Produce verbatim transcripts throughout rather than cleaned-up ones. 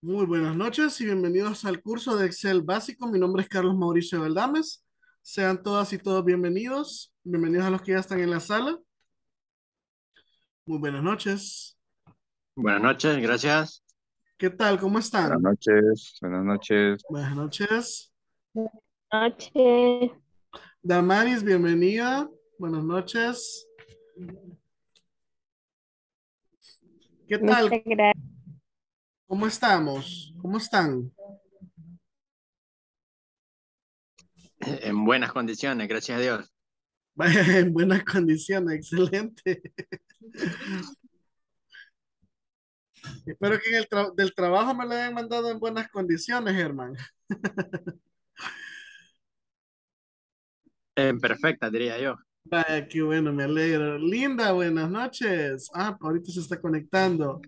Muy buenas noches y bienvenidos al curso de Excel básico. Mi nombre es Carlos Mauricio Valdames. Sean todas y todos bienvenidos. Bienvenidos a los que ya están en la sala. Muy buenas noches. Buenas noches, gracias. ¿Qué tal? ¿Cómo están? Buenas noches, buenas noches. Buenas noches. Buenas noches. Damaris, bienvenida. Buenas noches. ¿Qué tal? Muchas gracias. ¿Cómo estamos? ¿Cómo están? En buenas condiciones, gracias a Dios. En buenas condiciones, excelente. Espero que en el tra- del trabajo me lo hayan mandado en buenas condiciones, Germán. En perfecta, diría yo. Vaya, qué bueno, me alegro. Linda, buenas noches. Ah, ahorita se está conectando.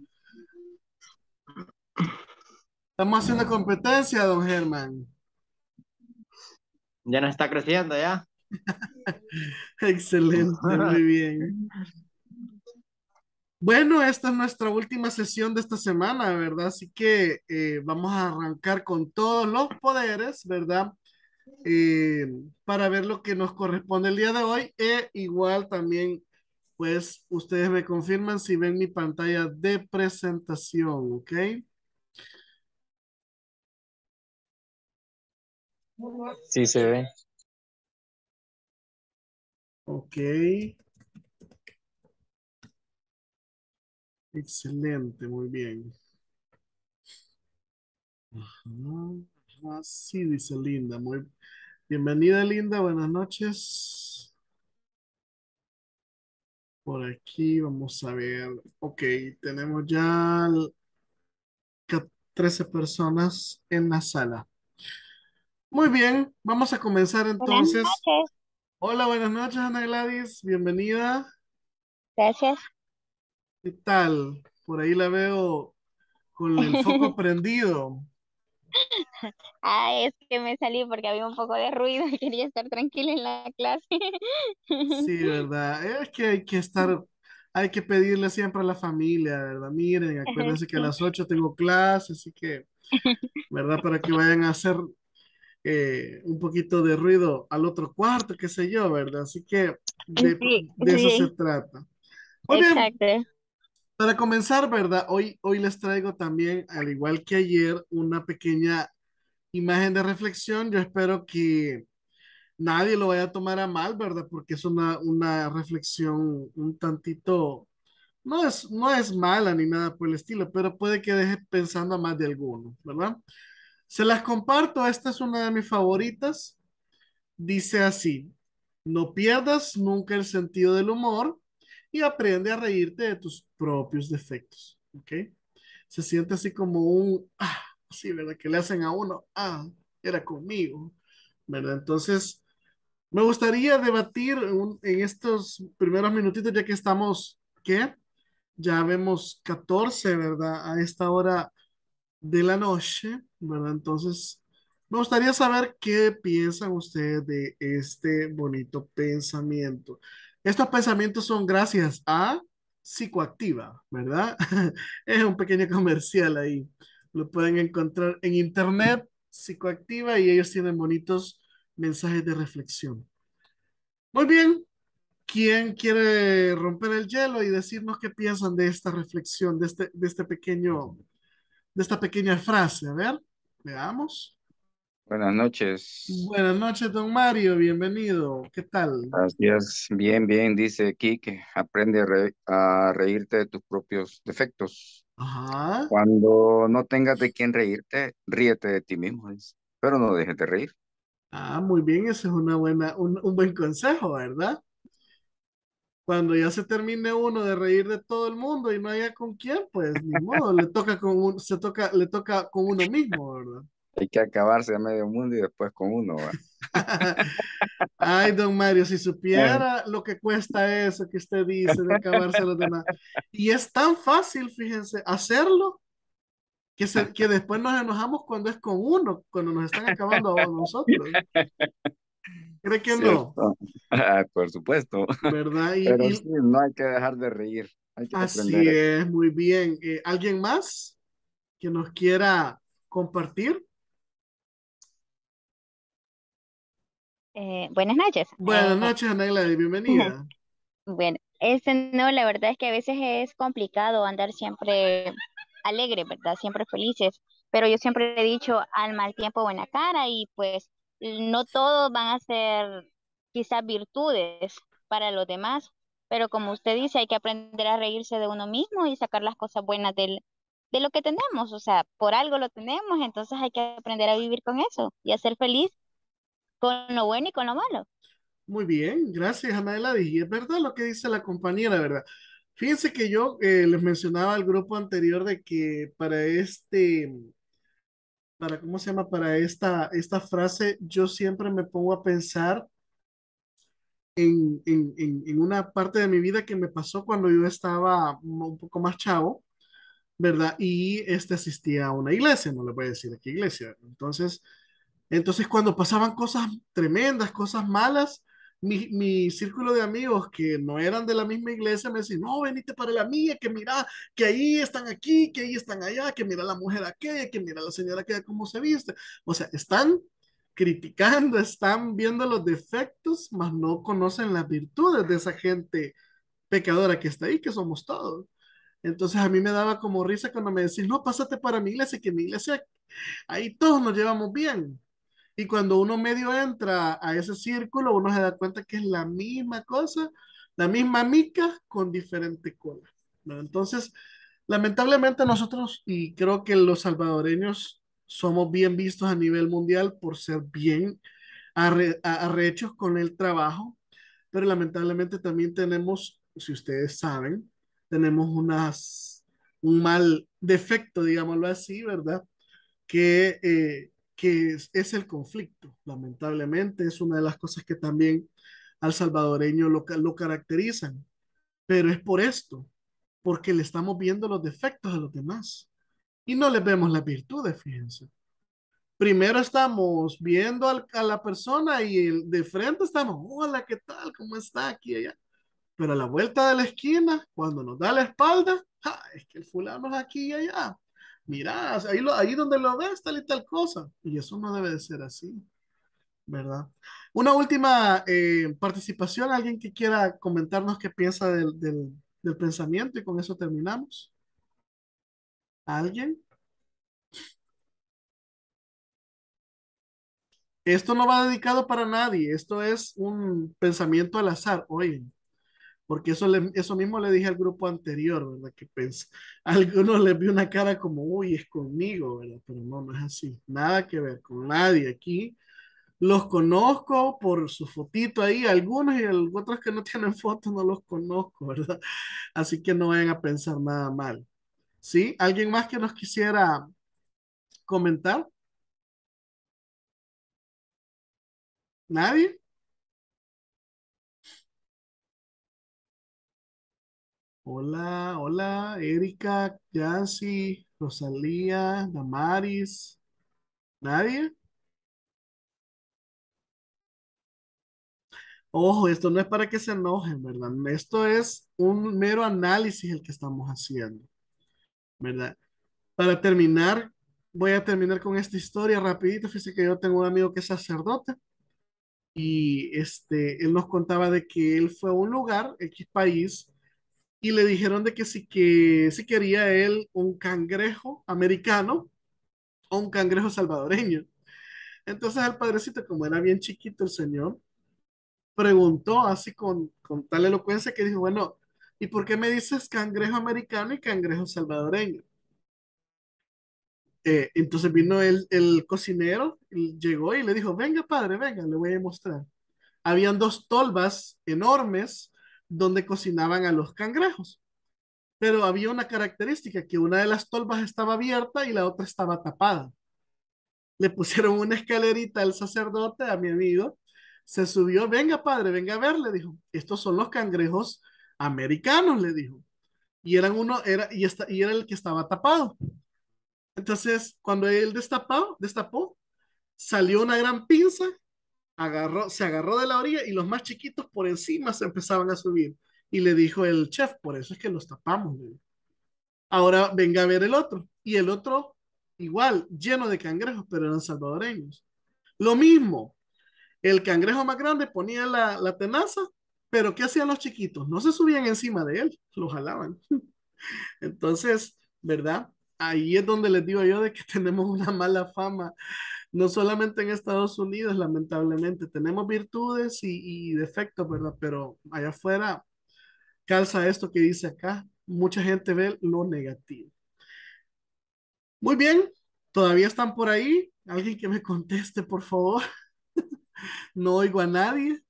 Estamos haciendo competencia, don Germán. Ya nos está creciendo, ya. Excelente, muy bien. Bueno, esta es nuestra última sesión de esta semana, ¿verdad? Así que eh, vamos a arrancar con todos los poderes, ¿verdad? Eh, para ver lo que nos corresponde el día de hoy. E igual también, pues, ustedes me confirman si ven mi pantalla de presentación, ¿ok? Sí, se ve. Ok. Excelente, muy bien. Ajá, así dice Linda. Muy... Bienvenida, Linda, buenas noches. Por aquí vamos a ver. Ok, tenemos ya trece personas en la sala. Muy bien, vamos a comenzar entonces. Buenas noches. Hola, buenas noches, Ana Gladys, bienvenida. Gracias. ¿Qué tal? Por ahí la veo con el foco prendido. Ah, es que me salí porque había un poco de ruido y quería estar tranquila en la clase. Sí, ¿verdad? Es que hay que estar, hay que pedirle siempre a la familia, ¿verdad? Miren, acuérdense que a las ocho tengo clase, así que, ¿verdad? Para que vayan a hacer... Eh, un poquito de ruido al otro cuarto, qué sé yo, ¿verdad? Así que de, sí, de sí. Eso se trata. Muy Exacto. Bien, para comenzar, ¿verdad? Hoy, hoy les traigo también, al igual que ayer, una pequeña imagen de reflexión. Yo espero que nadie lo vaya a tomar a mal, ¿verdad? Porque es una, una reflexión un tantito, no es, no es mala ni nada por el estilo, pero puede que deje pensando a más de alguno, ¿verdad? Se las comparto, esta es una de mis favoritas. Dice así: no pierdas nunca el sentido del humor y aprende a reírte de tus propios defectos. ¿Ok? Se siente así como un, ah, sí, ¿verdad? Que le hacen a uno, ah, era conmigo, ¿verdad? Entonces, me gustaría debatir en, en estos primeros minutitos, ya que estamos, ¿qué? Ya vemos catorce, ¿verdad? A esta hora de la noche, ¿verdad? Entonces, me gustaría saber qué piensan ustedes de este bonito pensamiento. Estos pensamientos son gracias a Psicoactiva, ¿verdad? Es un pequeño comercial ahí. Lo pueden encontrar en internet, Psicoactiva, y ellos tienen bonitos mensajes de reflexión. Muy bien. ¿Quién quiere romper el hielo y decirnos qué piensan de esta reflexión, de este, de este pequeño... de esta pequeña frase? A ver, veamos. Buenas noches. Buenas noches, don Mario, bienvenido. ¿Qué tal? Gracias, bien, bien, dice aquí que aprende a, re a reírte de tus propios defectos. Ajá. Cuando no tengas de quién reírte, ríete de ti mismo, dice, pero no dejes de reír. Ah, muy bien, ese es una buena, un, un buen consejo, ¿verdad? Cuando ya se termine uno de reír de todo el mundo y no haya con quién, pues ni modo, le toca con un, se toca, le toca con uno mismo, ¿verdad? Hay que acabarse a medio mundo y después con uno, ¿verdad? Ay, don Mario, si supiera lo que cuesta eso que usted dice de acabarse a los demás. Y es tan fácil, fíjense, hacerlo que, se, que después nos enojamos cuando es con uno, cuando nos están acabando a nosotros. ¿Cree que no? Por supuesto. ¿Verdad? Y, Pero y... sí, no hay que dejar de reír. Hay que Así aprender. es, muy bien. Eh, ¿Alguien más que nos quiera compartir? Eh, buenas noches. Buenas noches, Ana Gladys, bienvenida. Bueno, este, no, la verdad es que a veces es complicado andar siempre alegre, ¿verdad? Siempre felices. Pero yo siempre he dicho, al mal tiempo, buena cara, y pues no todos van a ser quizás virtudes para los demás, pero como usted dice, hay que aprender a reírse de uno mismo y sacar las cosas buenas del, de lo que tenemos, o sea, por algo lo tenemos, entonces hay que aprender a vivir con eso y a ser feliz con lo bueno y con lo malo. Muy bien, gracias, Ana Gladys. Y es verdad lo que dice la compañera, ¿verdad? Fíjense que yo eh, les mencionaba al grupo anterior de que para este, para ¿cómo se llama? Para esta, esta frase, yo siempre me pongo a pensar en, en, en, en una parte de mi vida que me pasó cuando yo estaba un poco más chavo, ¿verdad? Y este, asistía a una iglesia, no les voy a decir a qué iglesia. Entonces, entonces cuando pasaban cosas tremendas, cosas malas, Mi, mi círculo de amigos que no eran de la misma iglesia me decían, no, venite para la mía, que mira, que ahí están aquí, que ahí están allá, que mira la mujer aquella, que mira la señora aquella cómo se viste. O sea, están criticando, están viendo los defectos, mas no conocen las virtudes de esa gente pecadora que está ahí, que somos todos. Entonces a mí me daba como risa cuando me decían, no, pásate para mi iglesia, que mi iglesia, ahí todos nos llevamos bien. Y cuando uno medio entra a ese círculo, uno se da cuenta que es la misma cosa, la misma mica con diferente cola, ¿no? Entonces, lamentablemente nosotros, y creo que los salvadoreños somos bien vistos a nivel mundial por ser bien arre, arrechos con el trabajo, pero lamentablemente también tenemos, si ustedes saben, tenemos unas, un mal defecto, digámoslo así, ¿verdad? Que... Eh, que es, es el conflicto, lamentablemente, es una de las cosas que también al salvadoreño lo, lo caracterizan, pero es por esto, porque le estamos viendo los defectos a los demás, y no les vemos las virtudes, fíjense. Primero estamos viendo al, a la persona y el, de frente estamos, hola, ¿qué tal? ¿Cómo está? Aquí, allá. Pero a la vuelta de la esquina, cuando nos da la espalda, ¡ja! Es que el fulano es aquí y allá. Mirá, ahí, lo, ahí donde lo ves, tal y tal cosa. Y eso no debe de ser así, ¿verdad? Una última eh, participación. Alguien que quiera comentarnos qué piensa del, del, del pensamiento y con eso terminamos. ¿Alguien? Esto no va dedicado para nadie. Esto es un pensamiento al azar, oigan. Porque eso, le, eso mismo le dije al grupo anterior, ¿verdad? Que pensé, algunos les vi una cara como, uy, es conmigo, ¿verdad? Pero no, no es así. Nada que ver con nadie aquí. Los conozco por su fotito ahí, algunos y otros que no tienen fotos no los conozco, ¿verdad? Así que no vayan a pensar nada mal. ¿Sí? ¿Alguien más que nos quisiera comentar? ¿Nadie? Hola, hola, Erika, Yancy, Rosalía, Damaris, ¿nadie? Ojo, esto no es para que se enojen, ¿verdad? Esto es un mero análisis el que estamos haciendo, ¿verdad? Para terminar, voy a terminar con esta historia rapidito. Fíjense que yo tengo un amigo que es sacerdote y este, él nos contaba de que él fue a un lugar, X país, y le dijeron de que si, que si quería él un cangrejo americano o un cangrejo salvadoreño. Entonces el padrecito, como era bien chiquito el señor, preguntó así con, con tal elocuencia que dijo, bueno, ¿y por qué me dices cangrejo americano y cangrejo salvadoreño? Eh, entonces vino el, el cocinero, llegó y le dijo, venga padre, venga, le voy a mostrar. Habían dos tolvas enormes donde cocinaban a los cangrejos. Pero había una característica, que una de las tolvas estaba abierta y la otra estaba tapada. Le pusieron una escalerita al sacerdote, a mi amigo, se subió, venga padre, venga a ver, le dijo, estos son los cangrejos americanos, le dijo. Y eran uno, era, y, esta, y era el que estaba tapado. Entonces, cuando él destapó, destapó, salió una gran pinza, Agarró, se agarró de la orilla y los más chiquitos por encima se empezaban a subir. Y le dijo el chef, por eso es que los tapamos, le dijo. Ahora venga a ver el otro. Y el otro, igual, lleno de cangrejos, pero eran salvadoreños. Lo mismo. El cangrejo más grande ponía la, la tenaza, pero ¿qué hacían los chiquitos? No se subían encima de él, lo jalaban. Entonces, ¿verdad? Ahí es donde les digo yo de que tenemos una mala fama, no solamente en Estados Unidos, lamentablemente. Tenemos virtudes y, y defectos, ¿verdad? Pero allá afuera calza esto que dice acá. Mucha gente ve lo negativo. Muy bien, ¿todavía están por ahí? Alguien que me conteste, por favor. No oigo a nadie.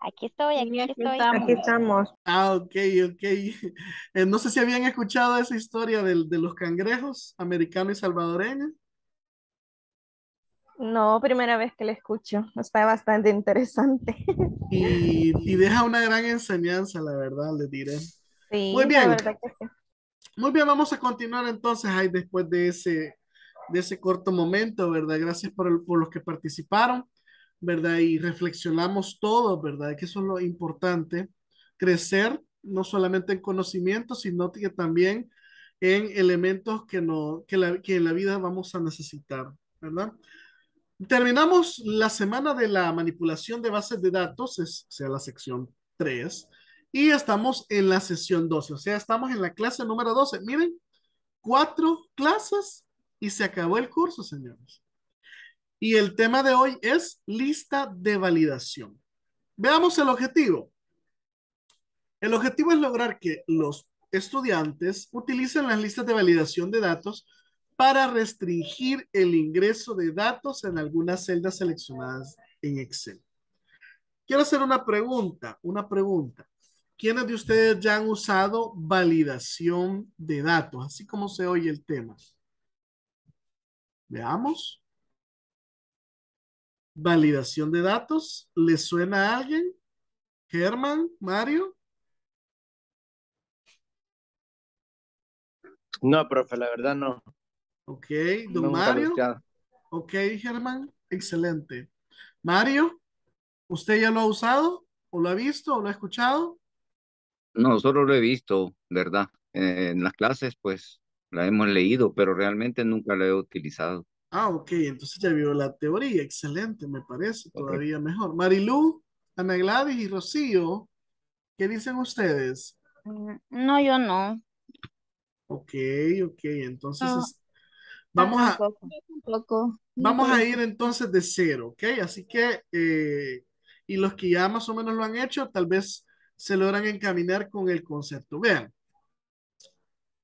Aquí estoy, aquí, aquí estoy. Estamos. Aquí estamos. Ah, ok, ok. Eh, no sé si habían escuchado esa historia de, de los cangrejos americanos y salvadoreños. No, primera vez que la escucho. Está bastante interesante. Y, y deja una gran enseñanza, la verdad, les diré. Sí, muy bien. La verdad que sí. Muy bien, vamos a continuar entonces ahí después de ese, de ese corto momento, ¿verdad? Gracias por, el, por los que participaron, ¿verdad? Y reflexionamos todos, ¿verdad? Que eso es lo importante, crecer no solamente en conocimiento, sino que también en elementos que, no, que, la, que en la vida vamos a necesitar, ¿verdad? Terminamos la semana de la manipulación de bases de datos, es, o sea, la sección tres, y estamos en la sesión doce, o sea, estamos en la clase número doce. Miren, cuatro clases y se acabó el curso, señores. Y el tema de hoy es lista de validación. Veamos el objetivo. El objetivo es lograr que los estudiantes utilicen las listas de validación de datos para restringir el ingreso de datos en algunas celdas seleccionadas en Excel. Quiero hacer una pregunta, una pregunta. ¿Quiénes de ustedes ya han usado validación de datos? Así como se oye el tema. Veamos. Validación de datos, ¿le suena a alguien? Germán, Mario. No, profe, la verdad no. Ok, don no Mario. Ok, Germán, excelente. Mario, ¿usted ya lo ha usado? ¿O lo ha visto? ¿O lo ha escuchado? No, solo lo he visto, ¿verdad? Eh, en las clases, pues, la hemos leído, pero realmente nunca lo he utilizado. Ah, ok, entonces ya vio la teoría, excelente, me parece, todavía okay. Mejor. Marilú, Ana Gladys y Rocío, ¿qué dicen ustedes? No, yo no. Ok, ok, entonces no. Es, vamos, no, tampoco, a, tampoco. vamos a ir entonces de cero, ok, así que, eh, y los que ya más o menos lo han hecho, tal vez se logran encaminar con el concepto. Vean,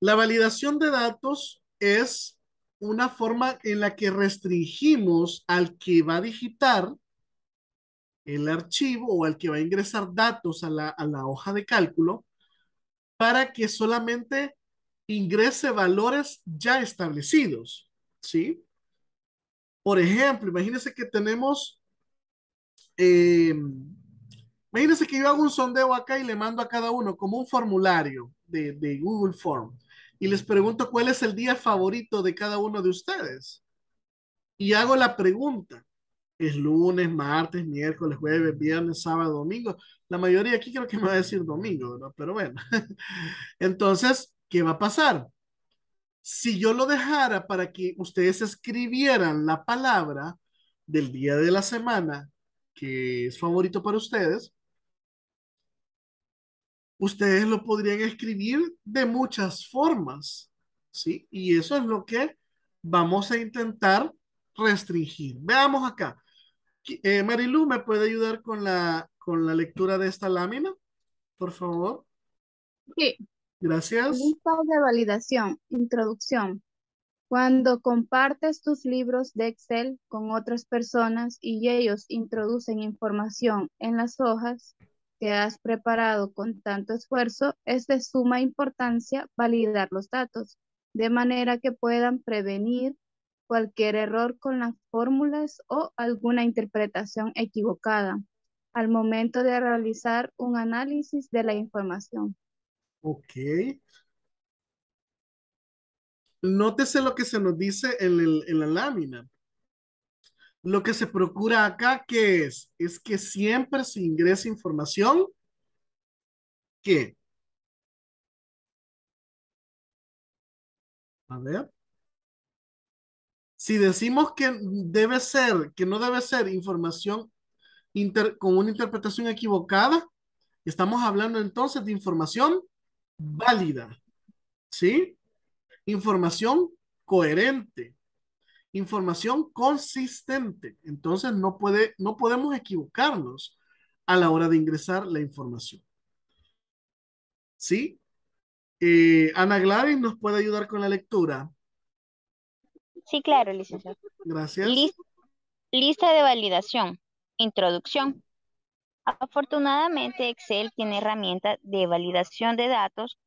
la validación de datos es una forma en la que restringimos al que va a digitar el archivo o al que va a ingresar datos a la, a la hoja de cálculo para que solamente ingrese valores ya establecidos, ¿sí? Por ejemplo, imagínense que tenemos, eh, imagínense que yo hago un sondeo acá y le mando a cada uno como un formulario de, de Google Forms. Y les pregunto cuál es el día favorito de cada uno de ustedes. Y hago la pregunta. ¿Es lunes, martes, miércoles, jueves, viernes, sábado, domingo? La mayoría aquí creo que me va a decir domingo, ¿verdad? Pero bueno. Entonces, ¿qué va a pasar? Si yo lo dejara para que ustedes escribieran la palabra del día de la semana que es favorito para ustedes, ustedes lo podrían escribir de muchas formas, ¿sí? Y eso es lo que vamos a intentar restringir. Veamos acá. Eh, Marilu, ¿me puede ayudar con la, con la lectura de esta lámina? Por favor. Sí. Gracias. Lista de validación. Introducción. Cuando compartes tus libros de Excel con otras personas y ellos introducen información en las hojas que has preparado con tanto esfuerzo, es de suma importancia validar los datos, de manera que puedan prevenir cualquier error con las fórmulas o alguna interpretación equivocada al momento de realizar un análisis de la información. Ok. Nótese lo que se nos dice en, el, en la lámina. Lo que se procura acá, ¿qué es? Es que siempre se ingrese información que, a ver, si decimos que debe ser, que no debe ser información inter, con una interpretación equivocada, estamos hablando entonces de información válida, ¿sí? Información coherente, información consistente. Entonces no, puede, no podemos equivocarnos a la hora de ingresar la información, ¿sí? Eh, Ana Gladys nos puede ayudar con la lectura. Sí, claro, licenciado. Gracias. Lista, lista de validación. Introducción. Afortunadamente, Excel tiene herramientas de validación de datos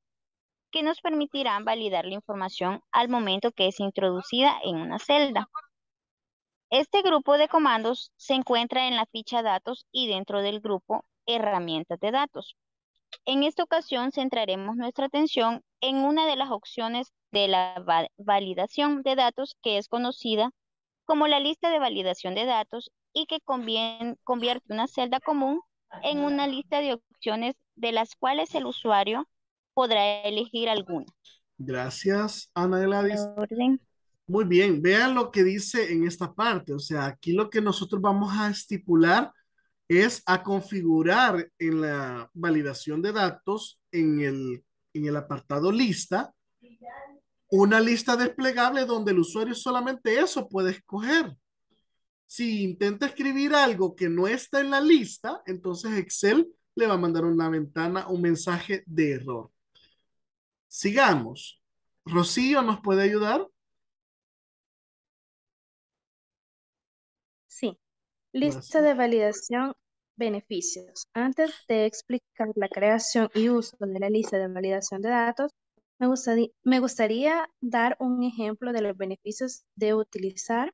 que nos permitirán validar la información al momento que es introducida en una celda. Este grupo de comandos se encuentra en la ficha datos y dentro del grupo herramientas de datos. En esta ocasión centraremos nuestra atención en una de las opciones de la va- validación de datos que es conocida como la lista de validación de datos y que conviene, convierte una celda común en una lista de opciones de las cuales el usuario podrá elegir alguna. Gracias, Ana Gladys. Muy bien, vean lo que dice en esta parte. O sea, aquí lo que nosotros vamos a estipular es a configurar en la validación de datos, en el, en el apartado lista, una lista desplegable donde el usuario solamente eso puede escoger. Si intenta escribir algo que no está en la lista, entonces Excel le va a mandar una ventana, un mensaje de error. Sigamos. Rocío, ¿nos puede ayudar? Sí. Lista Gracias. De validación, beneficios. Antes de explicar la creación y uso de la lista de validación de datos, me gustaría, me gustaría dar un ejemplo de los beneficios de utilizar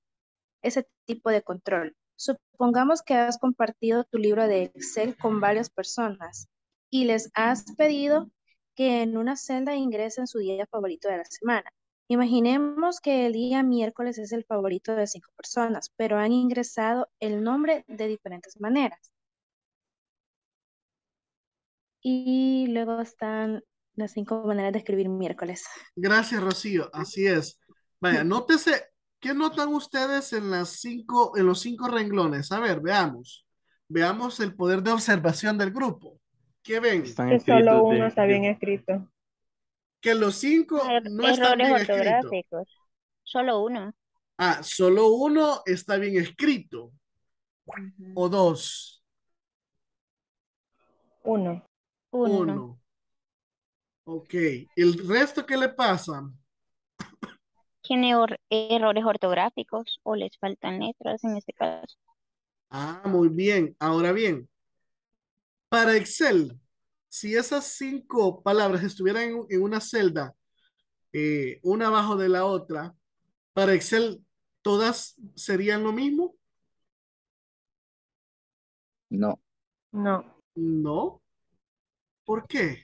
ese tipo de control. Supongamos que has compartido tu libro de Excel con varias personas y les has pedido que en una celda ingresen su día favorito de la semana. Imaginemos que el día miércoles es el favorito de cinco personas, pero han ingresado el nombre de diferentes maneras. Y luego están las cinco maneras de escribir miércoles. Gracias, Rocío. Así es. Vaya, nótese... ¿Qué notan ustedes en, las cinco, en los cinco renglones? A ver, veamos. Veamos el poder de observación del grupo. ¿Qué ven? Que solo uno de... está bien escrito. Que los cinco er no están bien escritos. Solo uno. Ah, solo uno está bien escrito. Uh-huh. ¿O dos? Uno. uno. Uno. Ok. ¿El resto qué le pasa? Tiene errores ortográficos o les faltan letras en este caso. Ah, muy bien. Ahora bien, para Excel, si esas cinco palabras estuvieran en, en una celda, eh, una abajo de la otra, para Excel, ¿todas serían lo mismo? No. No. ¿No? ¿Por qué?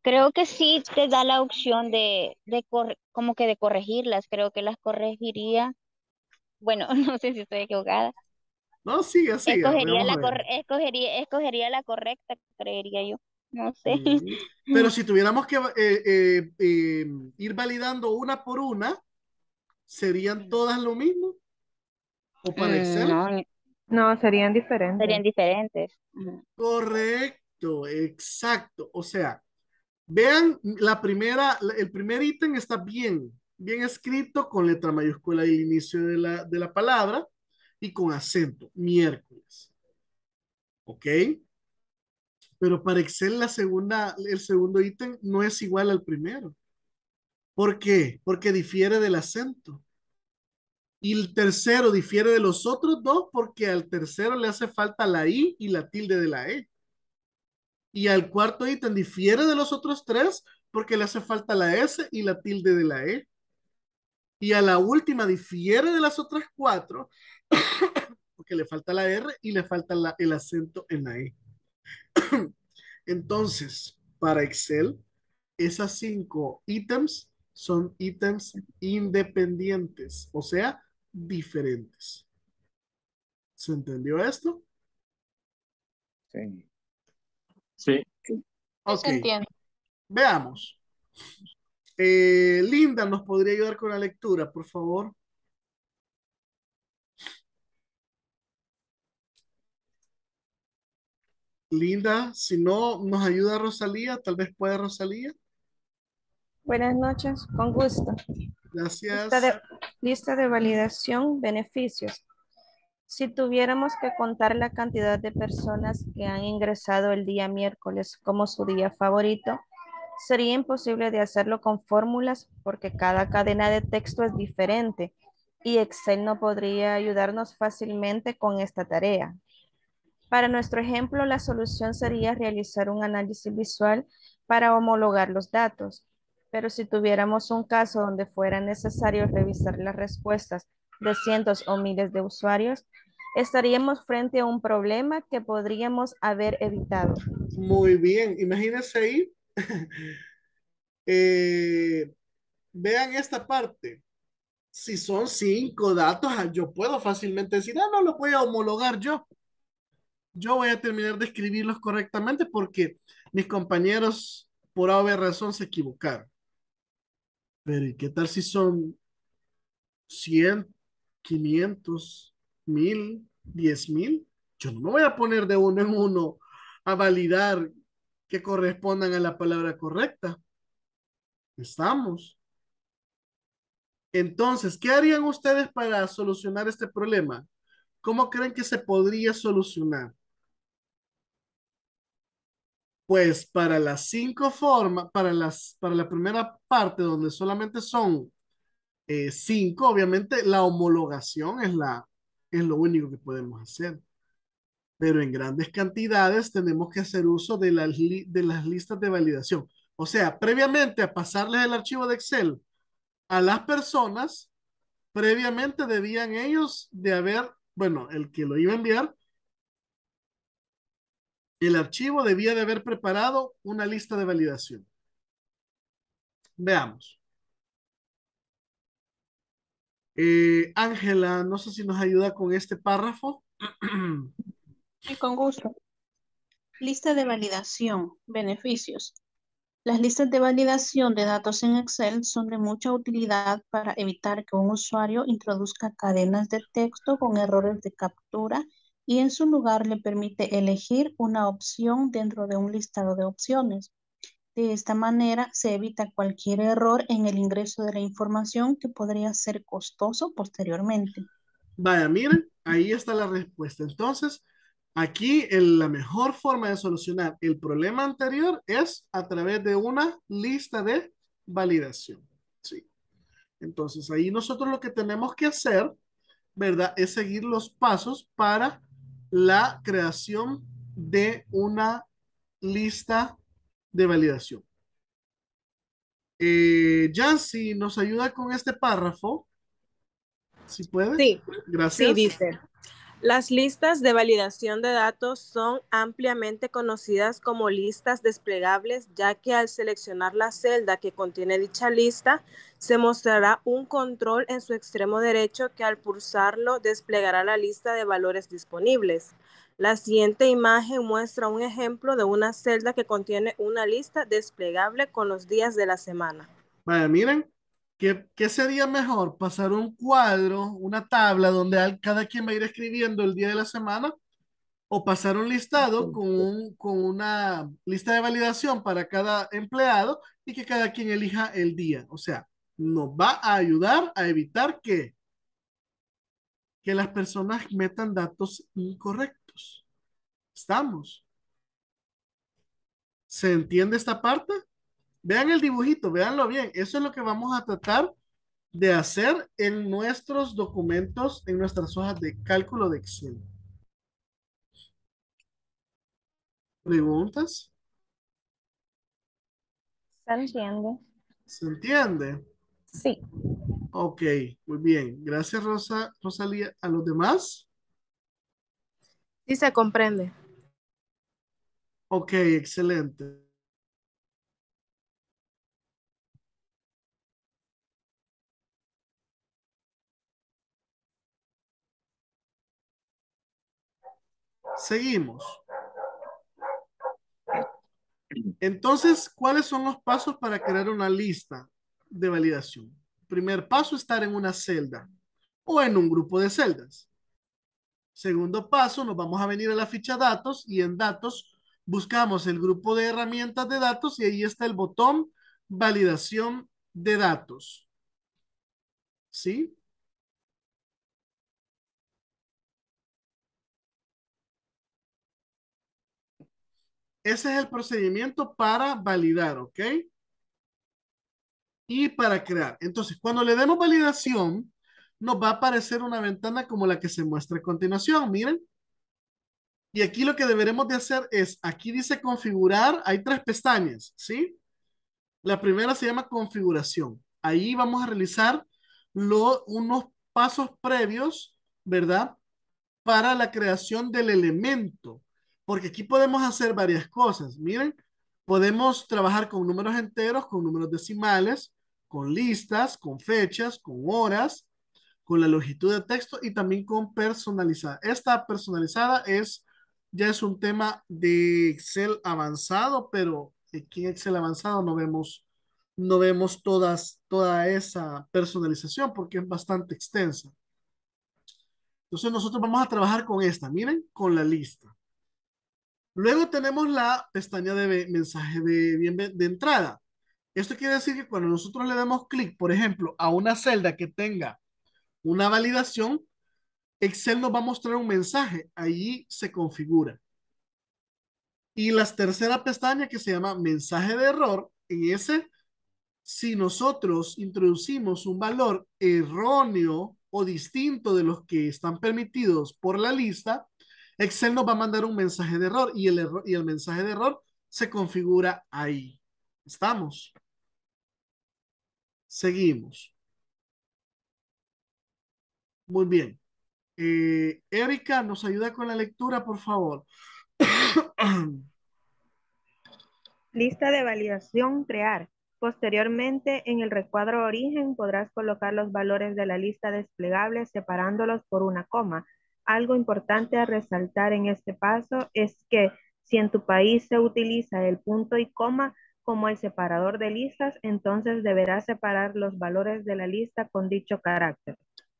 Creo que sí te da la opción de, de corre, como que de corregirlas. Creo que las corregiría. Bueno, no sé si estoy equivocada. No, sigue, sigue. Escogería, la, cor, escogería, escogería la correcta, creería yo. No sé. Mm. Pero si tuviéramos que eh, eh, eh, ir validando una por una, ¿serían todas lo mismo? ¿O para mm, Excel? No, no, serían diferentes. Serían diferentes. Correcto, exacto. O sea... Vean, la primera, el primer ítem está bien, bien escrito con letra mayúscula al inicio de la, de la palabra y con acento, miércoles. ¿Ok? Pero para Excel la segunda, el segundo ítem no es igual al primero. ¿Por qué? Porque difiere del acento. Y el tercero difiere de los otros dos porque al tercero le hace falta la I y la tilde de la E. Y al cuarto ítem difiere de los otros tres porque le hace falta la S y la tilde de la E. Y a la última difiere de las otras cuatro porque le falta la R y le falta la, el acento en la E. Entonces, para Excel, esas cinco ítems son ítems independientes, o sea, diferentes. ¿Se entendió esto? Sí. Sí. Ok, entiendo. Veamos. Eh, Linda, ¿nos podría ayudar con la lectura, por favor? Linda, si no nos ayuda Rosalía, tal vez pueda Rosalía. Buenas noches, con gusto. Gracias. Lista de, lista de validación, beneficios. Si tuviéramos que contar la cantidad de personas que han ingresado el día miércoles como su día favorito, sería imposible de hacerlo con fórmulas porque cada cadena de texto es diferente y Excel no podría ayudarnos fácilmente con esta tarea. Para nuestro ejemplo, la solución sería realizar un análisis visual para homologar los datos, pero si tuviéramos un caso donde fuera necesario revisar las respuestas de cientos o miles de usuarios, estaríamos frente a un problema que podríamos haber evitado. Muy bien, imagínense ahí. eh, vean esta parte. Si son cinco datos, yo puedo fácilmente decir, ah, no, los voy a homologar yo. Yo voy a terminar de escribirlos correctamente porque mis compañeros por alguna razón se equivocaron. Pero ¿y qué tal si son cien, quinientos, mil, diez mil? Yo no me voy a poner de uno en uno a validar que correspondan a la palabra correcta. Estamos. Entonces, ¿qué harían ustedes para solucionar este problema? ¿Cómo creen que se podría solucionar? Pues para las cinco formas, para, las, para la primera parte donde solamente son eh, cinco, obviamente la homologación es, la, es lo único que podemos hacer. Pero en grandes cantidades tenemos que hacer uso de las, li, de las listas de validación. O sea, previamente a pasarles el archivo de Excel a las personas, previamente debían ellos de haber, bueno, el que lo iba a enviar, el archivo debía de haber preparado una lista de validación. Veamos. Ángela, eh, no sé si nos ayuda con este párrafo. Sí, con gusto. Lista de validación, beneficios. Las listas de validación de datos en Excel son de mucha utilidad para evitar que un usuario introduzca cadenas de texto con errores de captura y en su lugar le permite elegir una opción dentro de un listado de opciones. De esta manera se evita cualquier error en el ingreso de la información que podría ser costoso posteriormente. Vaya, miren, ahí está la respuesta. Entonces, aquí el, la mejor forma de solucionar el problema anterior es a través de una lista de validación. Sí. Entonces, ahí nosotros lo que tenemos que hacer, ¿verdad?, es seguir los pasos para la creación de una lista de validación. Eh, Yancy, ¿nos ayuda con este párrafo? ¿Sí puede? Sí. Gracias. Sí, dice. Las listas de validación de datos son ampliamente conocidas como listas desplegables, ya que al seleccionar la celda que contiene dicha lista, se mostrará un control en su extremo derecho que al pulsarlo desplegará la lista de valores disponibles. La siguiente imagen muestra un ejemplo de una celda que contiene una lista desplegable con los días de la semana. Vaya, miren. ¿Qué, ¿Qué sería mejor? ¿Pasar un cuadro, una tabla donde cada quien va a ir escribiendo el día de la semana? ¿O pasar un listado con, un, con una lista de validación para cada empleado y que cada quien elija el día? O sea, nos va a ayudar a evitar que, que las personas metan datos incorrectos. ¿Estamos? ¿Se entiende esta parte? Vean el dibujito, véanlo bien. Eso es lo que vamos a tratar de hacer en nuestros documentos, en nuestras hojas de cálculo de Excel. ¿Preguntas? ¿Se entiende? ¿Se entiende? Sí. Ok, muy bien. Gracias, Rosa, Rosalía. ¿A los demás? Sí, se comprende. Ok, excelente. Seguimos. Entonces, ¿cuáles son los pasos para crear una lista de validación? Primer paso, estar en una celda o en un grupo de celdas. Segundo paso, nos vamos a venir a la ficha datos y en datos buscamos el grupo de herramientas de datos y ahí está el botón validación de datos. ¿Sí? Ese es el procedimiento para validar, ¿ok? Y para crear. Entonces, cuando le demos validación, nos va a aparecer una ventana como la que se muestra a continuación, miren. Y aquí lo que deberemos de hacer es, aquí dice configurar, hay tres pestañas, ¿sí? La primera se llama configuración. Ahí vamos a realizar lo, unos pasos previos, ¿verdad? Para la creación del elemento. Porque aquí podemos hacer varias cosas. Miren, podemos trabajar con números enteros, con números decimales, con listas, con fechas, con horas, con la longitud de texto y también con personalizada. Esta personalizada es, ya es un tema de Excel avanzado, pero aquí en Excel avanzado no vemos, no vemos todas, toda esa personalización porque es bastante extensa. Entonces nosotros vamos a trabajar con esta, miren, con la lista. Luego tenemos la pestaña de mensaje de, de entrada. Esto quiere decir que cuando nosotros le damos clic, por ejemplo, a una celda que tenga una validación, Excel nos va a mostrar un mensaje. Allí se configura. Y la tercera pestaña que se llama mensaje de error, en ese, si nosotros introducimos un valor erróneo o distinto de los que están permitidos por la lista, Excel nos va a mandar un mensaje de error y el, error, y el mensaje de error se configura ahí. ¿Estamos? Seguimos. Muy bien. Eh, Erika, ¿nos ayuda con la lectura, por favor? Lista de validación, crear. Posteriormente, en el recuadro origen, podrás colocar los valores de la lista desplegable separándolos por una coma. Algo importante a resaltar en este paso es que si en tu país se utiliza el punto y coma como el separador de listas, entonces deberás separar los valores de la lista con dicho carácter.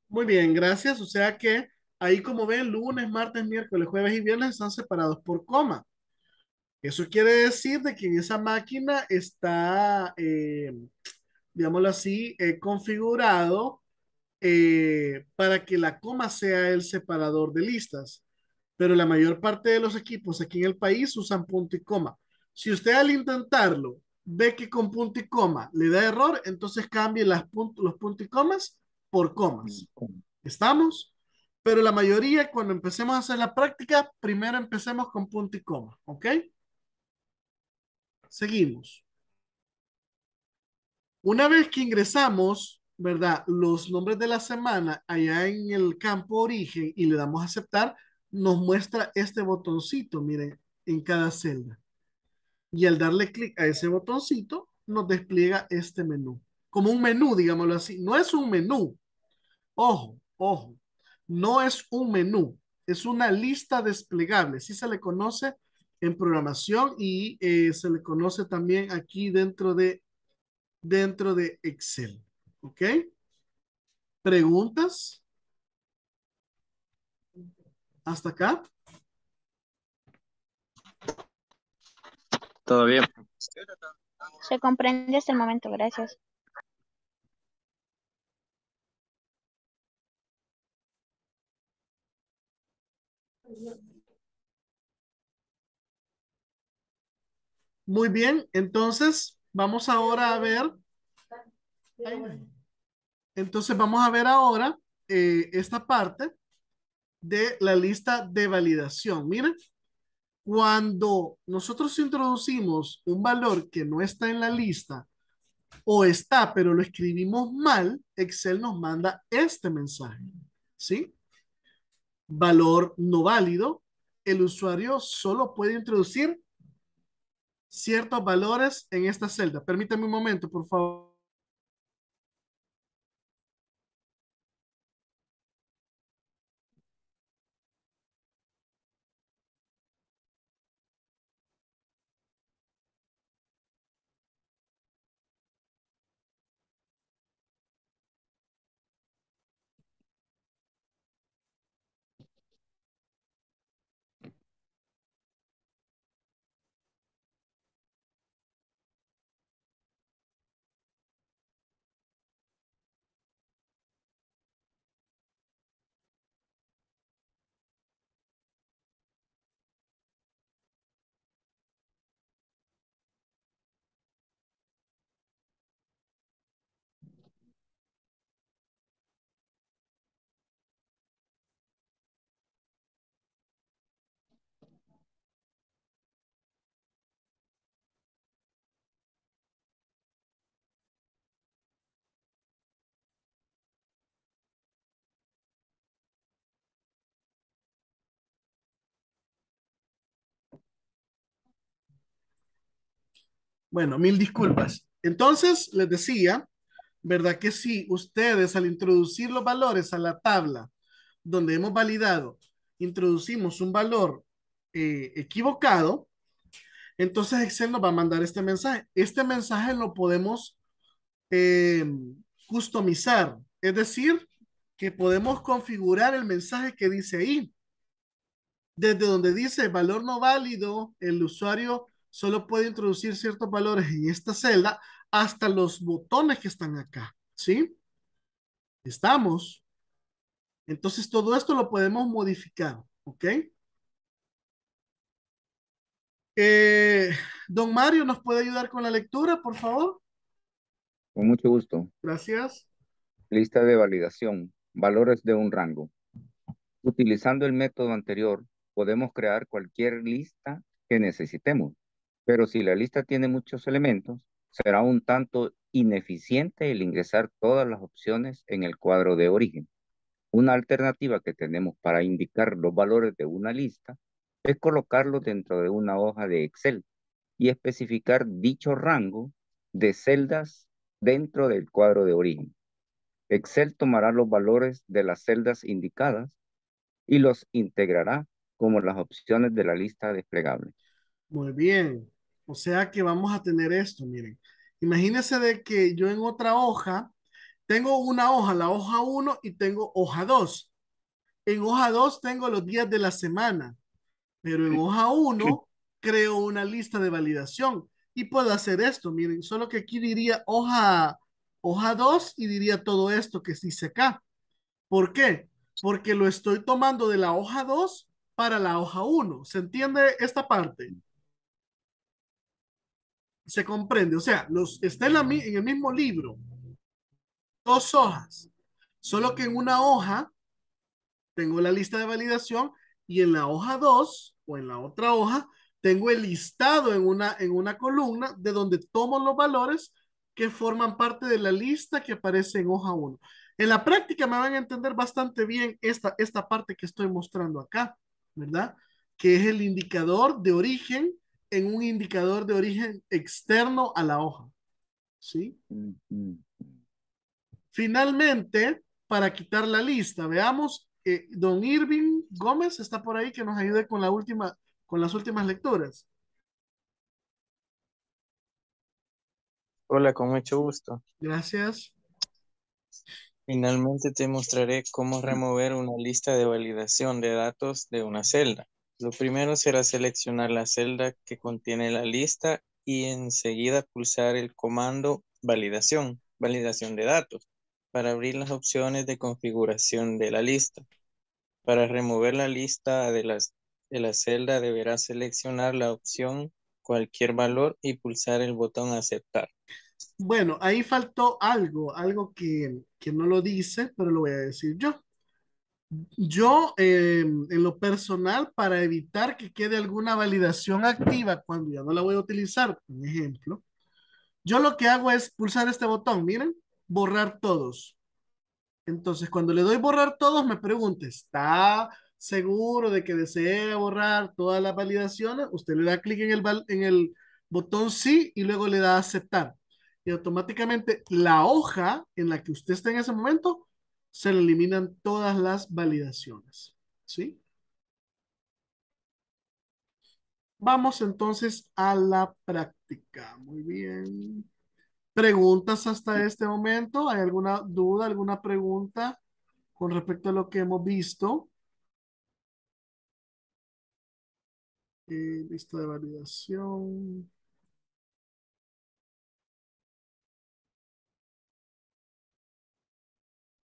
Muy bien, gracias. O sea que ahí como ven, lunes, martes, miércoles, jueves y viernes están separados por coma. Eso quiere decir de que en esa máquina está, eh, digámoslo así, eh, configurado Eh, para que la coma sea el separador de listas, pero la mayor parte de los equipos aquí en el país usan punto y coma. Si usted al intentarlo ve que con punto y coma le da error, entonces cambie las punt- los punto y comas por comas. ¿Estamos? Pero la mayoría, cuando empecemos a hacer la práctica, primero empecemos con punto y coma, ¿ok? Seguimos. Una vez que ingresamos, ¿verdad?, los nombres de la semana allá en el campo origen y le damos a aceptar, nos muestra este botoncito, miren, en cada celda. Y al darle clic a ese botoncito, nos despliega este menú. Como un menú, digámoslo así. No es un menú. Ojo, ojo. No es un menú. Es una lista desplegable. Sí se le conoce en programación y eh, se le conoce también aquí dentro de, dentro de Excel. ¿Ok? ¿Preguntas? ¿Hasta acá? Todo bien. Se comprende hasta el momento, gracias. Muy bien, entonces vamos ahora a ver. Entonces vamos a ver ahora eh, esta parte de la lista de validación. Miren, cuando nosotros introducimos un valor que no está en la lista o está pero lo escribimos mal, Excel nos manda este mensaje, ¿sí? Valor no válido. El usuario solo puede introducir ciertos valores en esta celda. Permítame un momento, por favor. Bueno, mil disculpas. Entonces, les decía, ¿verdad? Que si ustedes al introducir los valores a la tabla donde hemos validado, introducimos un valor eh, equivocado, entonces Excel nos va a mandar este mensaje. Este mensaje lo podemos eh, customizar. Es decir, que podemos configurar el mensaje que dice ahí. Desde donde dice valor no válido, el usuario solo puede introducir ciertos valores en esta celda hasta los botones que están acá. ¿Sí? Estamos. Entonces todo esto lo podemos modificar. ¿Ok? Eh, don Mario, ¿nos puede ayudar con la lectura, por favor? Con mucho gusto. Gracias. Lista de validación. Valores de un rango. Utilizando el método anterior, podemos crear cualquier lista que necesitemos, pero si la lista tiene muchos elementos, será un tanto ineficiente el ingresar todas las opciones en el cuadro de origen. Una alternativa que tenemos para indicar los valores de una lista es colocarlos dentro de una hoja de Excel y especificar dicho rango de celdas dentro del cuadro de origen. Excel tomará los valores de las celdas indicadas y los integrará como las opciones de la lista desplegable. Muy bien. O sea que vamos a tener esto, miren. Imagínense de que yo en otra hoja, tengo una hoja, la hoja uno, y tengo hoja dos. En hoja dos tengo los días de la semana. Pero en hoja uno creo una lista de validación y puedo hacer esto, miren, solo que aquí diría hoja, hoja dos y diría todo esto que dice acá. ¿Por qué? Porque lo estoy tomando de la hoja dos para la hoja uno. ¿Se entiende esta parte? Se comprende, o sea, los, está en, la, en el mismo libro. Dos hojas, solo que en una hoja tengo la lista de validación y en la hoja dos o en la otra hoja, tengo el listado en una, en una columna de donde tomo los valores que forman parte de la lista que aparece en hoja uno. En la práctica me van a entender bastante bien esta, esta parte que estoy mostrando acá, ¿verdad? Que es el indicador de origen en un indicador de origen externo a la hoja, ¿sí? Finalmente, para quitar la lista, veamos. Eh, don Irving Gómez está por ahí, que nos ayude con la última, con las últimas lecturas. Hola, con mucho gusto. Gracias. Finalmente te mostraré cómo remover una lista de validación de datos de una celda. Lo primero será seleccionar la celda que contiene la lista y enseguida pulsar el comando validación, validación de datos, para abrir las opciones de configuración de la lista. Para remover la lista de, las, de la celda deberás seleccionar la opción cualquier valor y pulsar el botón aceptar. Bueno, ahí faltó algo, algo que, que no lo dice, pero lo voy a decir yo. Yo, eh, en lo personal, para evitar que quede alguna validación activa cuando ya no la voy a utilizar, por ejemplo, yo lo que hago es pulsar este botón, miren. Borrar todos. Entonces, cuando le doy borrar todos, me pregunta, ¿está seguro de que desea borrar todas las validaciones? Usted le da clic en el, en el botón sí y luego le da aceptar. Y automáticamente la hoja en la que usted está en ese momento, se le eliminan todas las validaciones. ¿Sí? Vamos entonces a la práctica. Muy bien. ¿Preguntas hasta este momento? ¿Hay alguna duda, alguna pregunta con respecto a lo que hemos visto? Eh, lista de validación.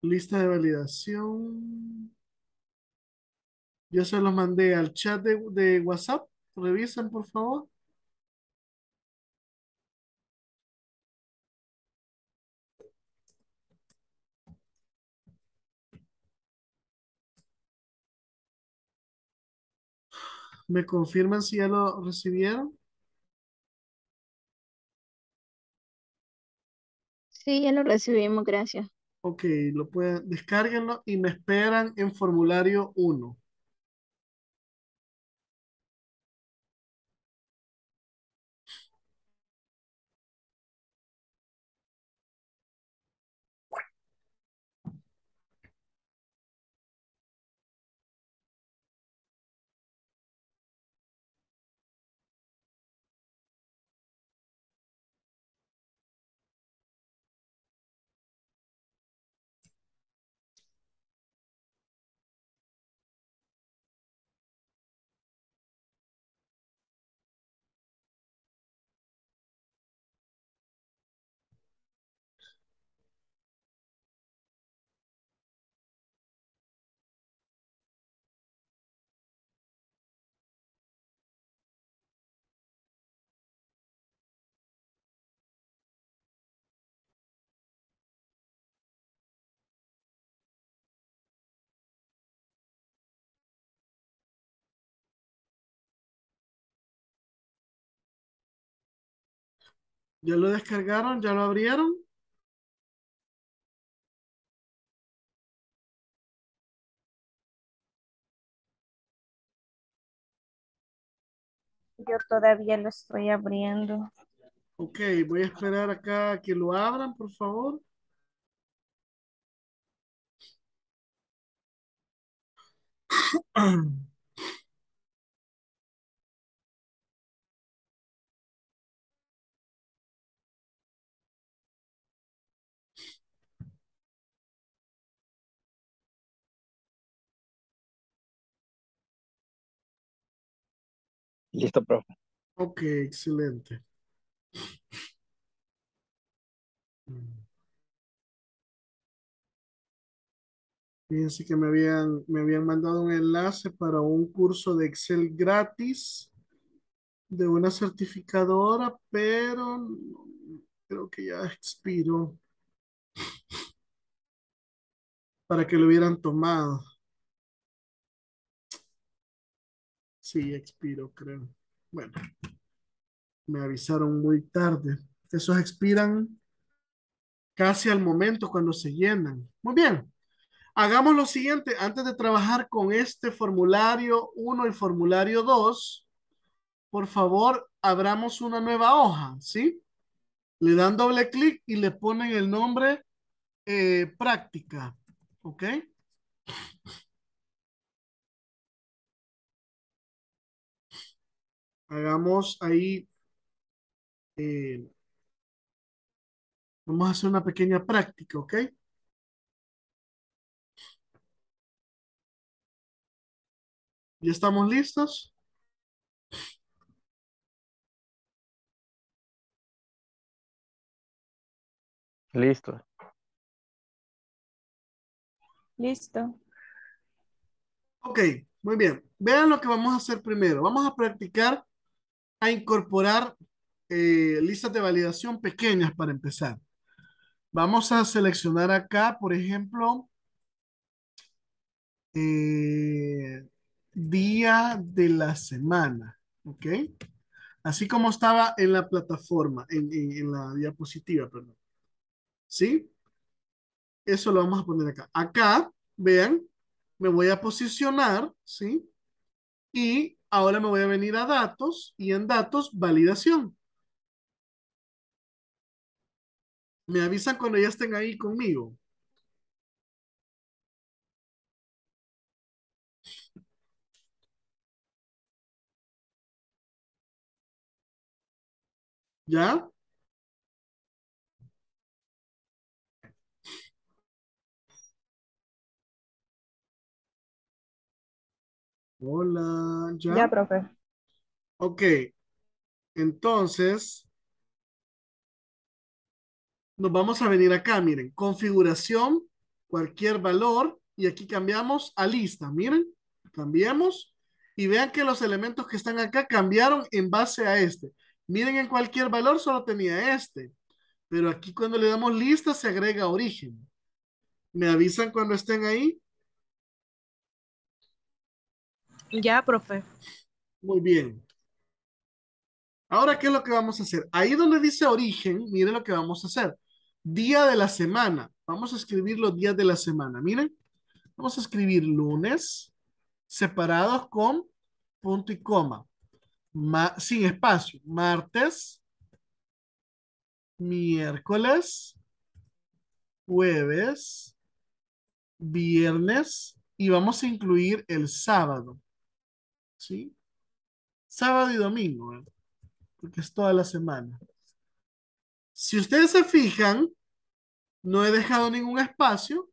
Lista de validación. Yo se los mandé al chat de, de WhatsApp. Revisen, por favor. ¿Me confirman si ya lo recibieron? Sí, ya lo recibimos, gracias. Ok, lo pueden, descárguenlo y me esperan en formulario uno. ¿Ya lo descargaron? ¿Ya lo abrieron? Yo todavía lo estoy abriendo. Ok, voy a esperar acá a que lo abran, por favor. Listo, profe. Ok, excelente. Fíjense que me habían, me habían mandado un enlace para un curso de Excel gratis de una certificadora, pero creo que ya expiró para que lo hubieran tomado. Sí, expiró, creo. Bueno, me avisaron muy tarde. Esos expiran casi al momento cuando se llenan. Muy bien. Hagamos lo siguiente, antes de trabajar con este formulario uno y formulario dos, por favor, abramos una nueva hoja, ¿sí? Le dan doble clic y le ponen el nombre eh, práctica, ¿ok? Hagamos ahí, eh, vamos a hacer una pequeña práctica, ¿ok? ¿Ya estamos listos? Listo. Listo. Ok, muy bien. Vean lo que vamos a hacer primero. Vamos a practicar a incorporar eh, listas de validación pequeñas para empezar. Vamos a seleccionar acá, por ejemplo, eh, día de la semana, ¿ok? Así como estaba en la plataforma, en, en, en la diapositiva, perdón. ¿Sí? Eso lo vamos a poner acá. Acá, vean, me voy a posicionar, ¿sí? Y ahora me voy a venir a datos y en datos, validación. Me avisan cuando ya estén ahí conmigo. ¿Ya? Hola, ¿ya? Ya, profe. Ok. Entonces, nos vamos a venir acá, miren. Configuración, cualquier valor. Y aquí cambiamos a lista, miren. Cambiamos. Y vean que los elementos que están acá cambiaron en base a este. Miren, en cualquier valor solo tenía este. Pero aquí cuando le damos lista se agrega origen. ¿Me avisan cuando estén ahí? Ya, profe. Muy bien. Ahora, ¿qué es lo que vamos a hacer? Ahí donde dice origen, miren lo que vamos a hacer. Día de la semana. Vamos a escribir los días de la semana. Miren. Vamos a escribir lunes separados con punto y coma. Ma- sin espacio, martes, miércoles, jueves, viernes y vamos a incluir el sábado, ¿sí? Sábado y domingo, ¿eh? Porque es toda la semana. Si ustedes se fijan, no he dejado ningún espacio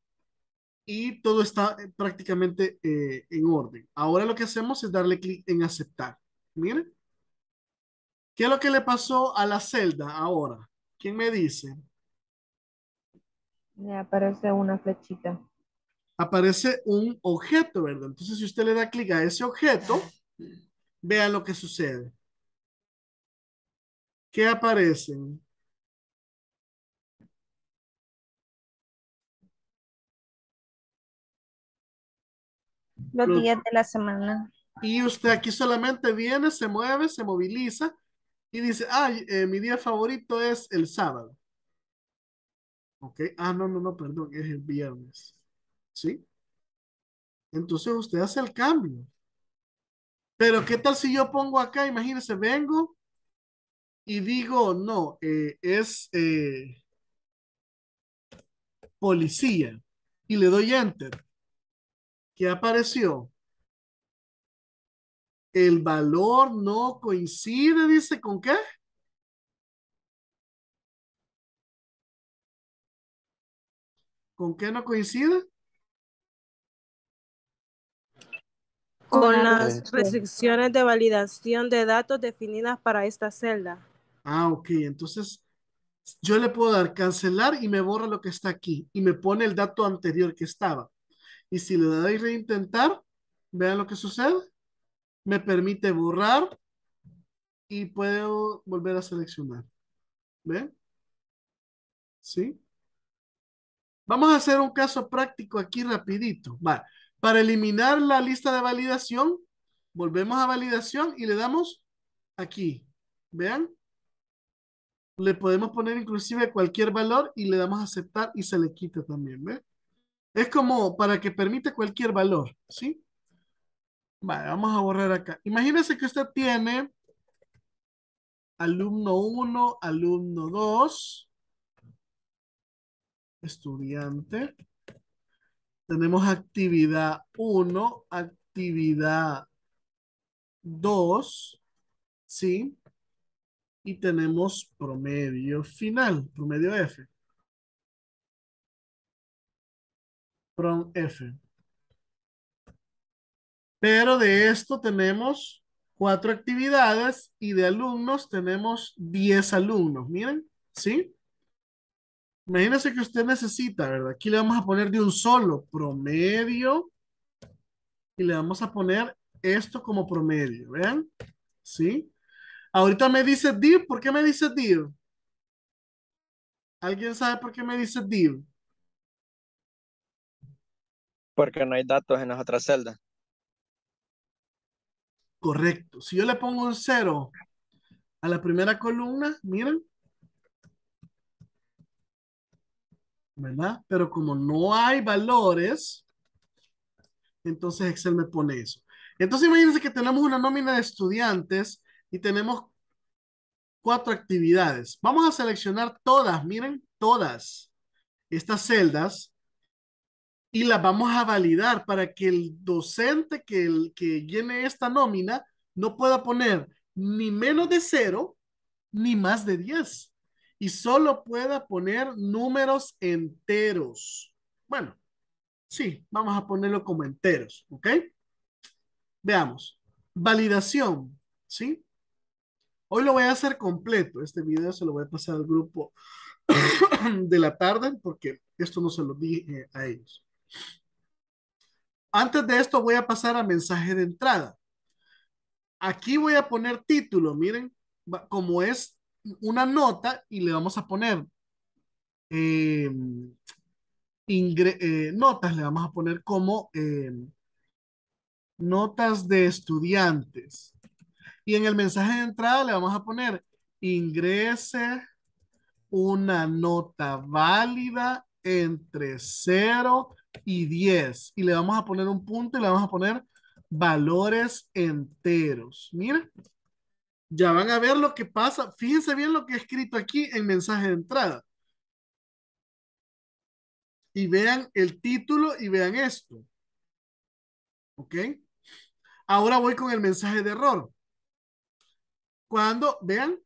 y todo está eh, prácticamente eh, en orden. Ahora lo que hacemos es darle clic en aceptar. Miren, ¿qué es lo que le pasó a la celda ahora? ¿Quién me dice? Me aparece una flechita. Aparece un objeto, ¿verdad? Entonces, si usted le da clic a ese objeto, vean lo que sucede. ¿Qué aparecen? Los, Los días de la semana. Y usted aquí solamente viene, se mueve, se moviliza y dice, ah, eh, mi día favorito es el sábado. Ok, ah, no, no, no, perdón, es el viernes. ¿Sí? Entonces usted hace el cambio. Pero ¿qué tal si yo pongo acá, imagínese, vengo y digo, no, eh, es eh, policía. Y le doy enter. ¿Qué apareció? El valor no coincide, dice, ¿con qué? ¿Con qué no coincide? Con las restricciones de validación de datos definidas para esta celda. Ah, ok. Entonces, yo le puedo dar cancelar y me borra lo que está aquí. Y me pone el dato anterior que estaba. Y si le doy reintentar, vean lo que sucede. Me permite borrar y puedo volver a seleccionar. ¿Ven? ¿Sí? Vamos a hacer un caso práctico aquí rapidito. Vale. Para eliminar la lista de validación, volvemos a validación y le damos aquí. Vean. Le podemos poner inclusive cualquier valor y le damos a aceptar y se le quita también. ¿Ven? Es como para que permite cualquier valor. ¿Sí? Vale, vamos a borrar acá. Imagínense que usted tiene alumno uno, alumno dos, estudiante. Tenemos actividad uno, actividad dos, ¿sí? Y tenemos promedio final, promedio F. Prom F. Pero de esto tenemos cuatro actividades y de alumnos tenemos diez alumnos. Miren, ¿sí? Imagínense que usted necesita, ¿verdad? Aquí le vamos a poner de un solo promedio y le vamos a poner esto como promedio, ¿vean? ¿Sí? Ahorita me dice div, ¿por qué me dice div? ¿Alguien sabe por qué me dice div? Porque no hay datos en las otras celdas. Correcto. Si yo le pongo un cero a la primera columna, miren, ¿verdad? Pero como no hay valores, entonces Excel me pone eso. Entonces imagínense que tenemos una nómina de estudiantes y tenemos cuatro actividades. Vamos a seleccionar todas, miren, todas estas celdas y las vamos a validar para que el docente que, el, que llene esta nómina no pueda poner ni menos de cero ni más de diez. Y solo pueda poner números enteros. Bueno, sí, vamos a ponerlo como enteros, ¿ok? Veamos. Validación, ¿sí? Hoy lo voy a hacer completo. Este video se lo voy a pasar al grupo de la tarde porque esto no se lo dije a ellos. Antes de esto voy a pasar a mensaje de entrada. Aquí voy a poner título, miren, como es una nota y le vamos a poner eh, ingre, eh, notas, le vamos a poner como eh, notas de estudiantes. Y en el mensaje de entrada le vamos a poner ingrese una nota válida entre cero y diez. Y le vamos a poner un punto y le vamos a poner valores enteros. Mira. Ya van a ver lo que pasa. Fíjense bien lo que he escrito aquí en mensaje de entrada. Y vean el título y vean esto. ¿Ok? Ahora voy con el mensaje de error. Cuando, vean,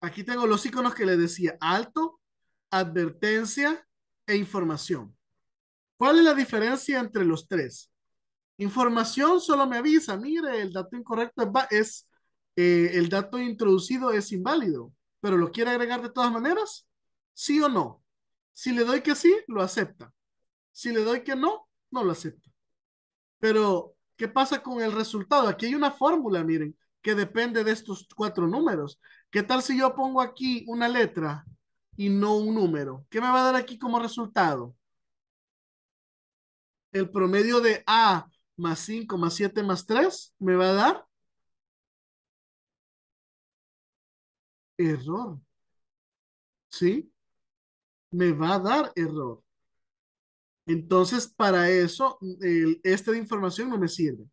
aquí tengo los iconos que les decía. Alto, advertencia e información. ¿Cuál es la diferencia entre los tres? Información solo me avisa. Mire, el dato incorrecto es... Eh, el dato introducido es inválido, pero ¿lo quiere agregar de todas maneras? ¿Sí o no? Si le doy que sí, lo acepta. Si le doy que no, no lo acepta. Pero, ¿qué pasa con el resultado? Aquí hay una fórmula, miren, que depende de estos cuatro números. ¿Qué tal si yo pongo aquí una letra y no un número? ¿Qué me va a dar aquí como resultado? El promedio de A más cinco más siete más tres me va a dar error. ¿Sí? Me va a dar error. Entonces, para eso, el, esta información no me sirve.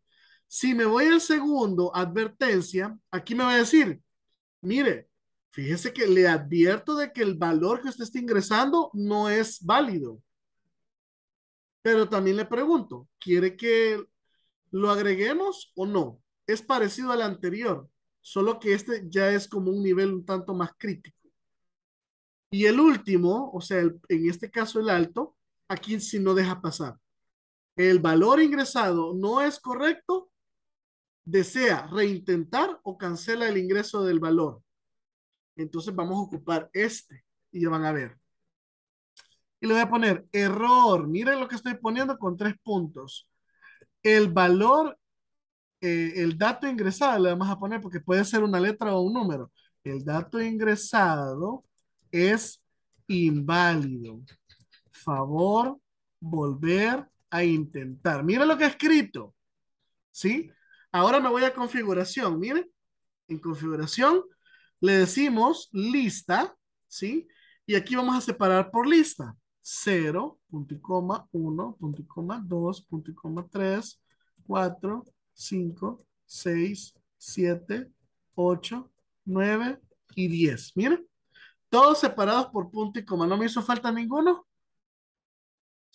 Si me voy al segundo, advertencia, aquí me va a decir, mire, fíjese que le advierto de que el valor que usted está ingresando no es válido. Pero también le pregunto, ¿quiere que lo agreguemos o no? Es parecido al anterior, solo que este ya es como un nivel un tanto más crítico. Y el último, o sea, el, en este caso el alto, aquí sí no deja pasar. El valor ingresado no es correcto, desea reintentar o cancela el ingreso del valor. Entonces vamos a ocupar este y ya van a ver. Y le voy a poner error. Miren lo que estoy poniendo con tres puntos. El valor, eh, el dato ingresado, le vamos a poner porque puede ser una letra o un número. El dato ingresado es inválido. Favor, volver a intentar. Miren lo que he escrito. ¿Sí? Ahora me voy a configuración. Miren, en configuración le decimos lista. ¿Sí? Y aquí vamos a separar por lista. cero, punto y coma, uno, punto y coma, dos, punto y coma, tres, cuatro, cinco, seis, siete, ocho, nueve y diez. Miren, todos separados por punto y coma. ¿No me hizo falta ninguno?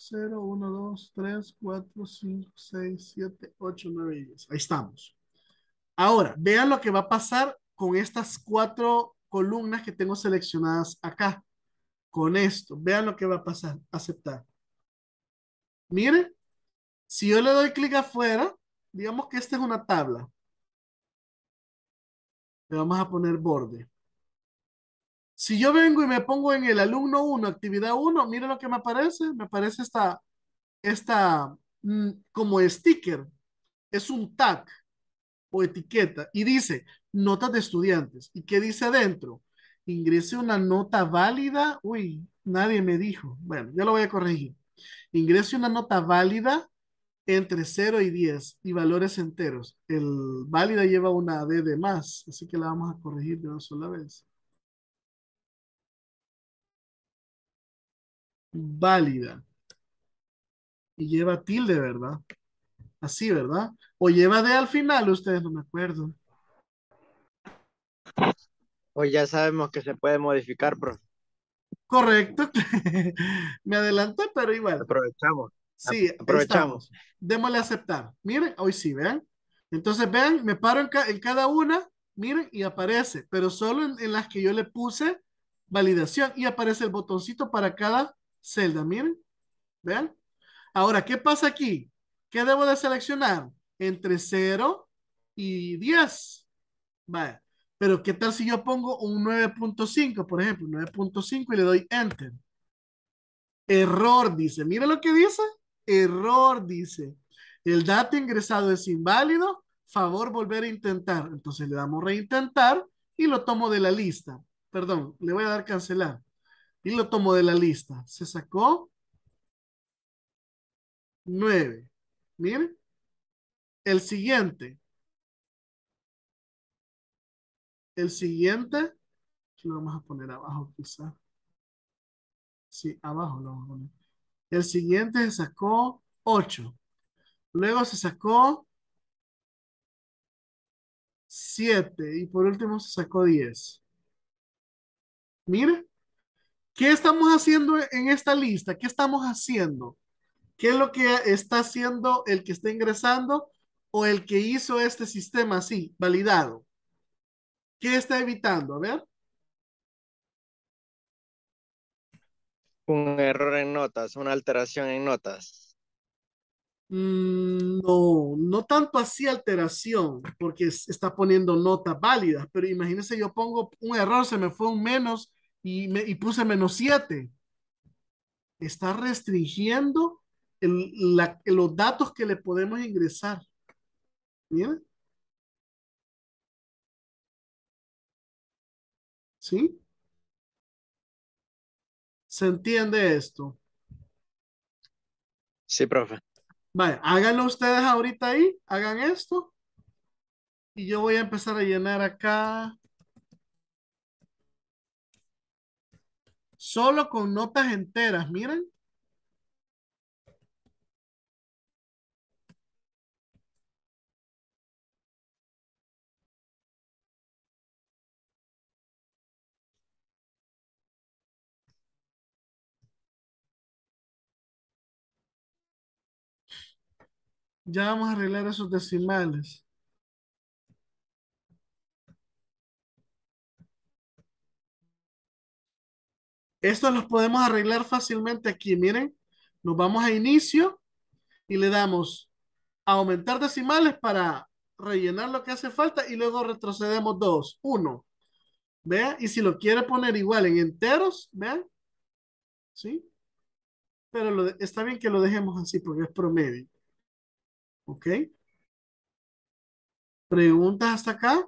cero, uno, dos, tres, cuatro, cinco, seis, siete, ocho, nueve y diez. Ahí estamos. Ahora, vean lo que va a pasar con estas cuatro columnas que tengo seleccionadas acá. Con esto, vean lo que va a pasar, aceptar. Mire, si yo le doy clic afuera, digamos que esta es una tabla. Le vamos a poner borde. Si yo vengo y me pongo en el alumno uno, actividad uno, mire lo que me aparece, me aparece esta, esta como sticker, es un tag o etiqueta y dice notas de estudiantes. ¿Y qué dice adentro? Ingrese una nota válida. Uy, nadie me dijo. Bueno, yo lo voy a corregir. Ingrese una nota válida entre cero y diez y valores enteros. El válida lleva una D de más, así que la vamos a corregir de una sola vez. Válida. Y lleva tilde, ¿verdad? Así, ¿verdad? O lleva D al final, ustedes no me acuerdo. Hoy ya sabemos que se puede modificar, profe. Correcto. Me adelanté, pero igual. Aprovechamos. Sí, aprovechamos. Estamos. Démosle aceptar. Miren, hoy sí, vean. Entonces, vean, me paro en, ca en cada una, miren, y aparece, pero solo en, en las que yo le puse validación y aparece el botoncito para cada celda, miren. Vean. Ahora, ¿qué pasa aquí? ¿Qué debo de seleccionar? Entre cero y diez. Vale. Pero ¿qué tal si yo pongo un nueve punto cinco, por ejemplo, nueve punto cinco y le doy Enter? Error, dice. Mira lo que dice. Error, dice. El dato ingresado es inválido. Favor, volver a intentar. Entonces le damos reintentar y lo tomo de la lista. Perdón, le voy a dar cancelar. Y lo tomo de la lista. Se sacó nueve. Miren. El siguiente. El siguiente, lo vamos a poner abajo quizá. Sí, abajo lo vamos a poner. El siguiente se sacó ocho. Luego se sacó siete. Y por último se sacó diez. Mire, ¿qué estamos haciendo en esta lista? ¿Qué estamos haciendo? ¿Qué es lo que está haciendo el que está ingresando o el que hizo este sistema así, validado? ¿Qué está evitando? A ver. Un error en notas, una alteración en notas. Mm, no, no tanto así alteración, porque está poniendo notas válidas, pero imagínense yo pongo un error, se me fue un menos y, me, y puse menos siete. Está restringiendo el, la, los datos que le podemos ingresar. ¿Miren? ¿Sí? ¿Se entiende esto? Sí, profe. Vale, háganlo ustedes ahorita ahí, hagan esto. Y yo voy a empezar a llenar acá. solo con notas enteras, miren. Ya vamos a arreglar esos decimales. Estos los podemos arreglar fácilmente aquí, miren. Nos vamos a inicio y le damos a aumentar decimales para rellenar lo que hace falta y luego retrocedemos dos, uno. ¿Vean? Y si lo quiere poner igual en enteros, ¿vean? ¿Sí? Pero lo de, está bien que lo dejemos así porque es promedio. ¿Ok? ¿Preguntas hasta acá?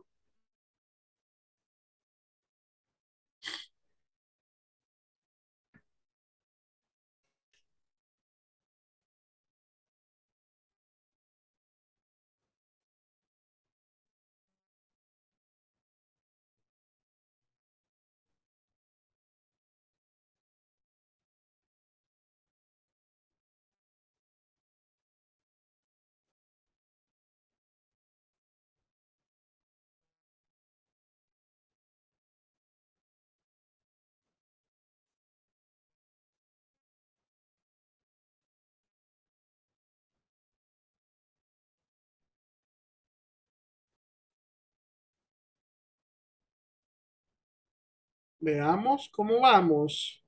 Veamos cómo vamos.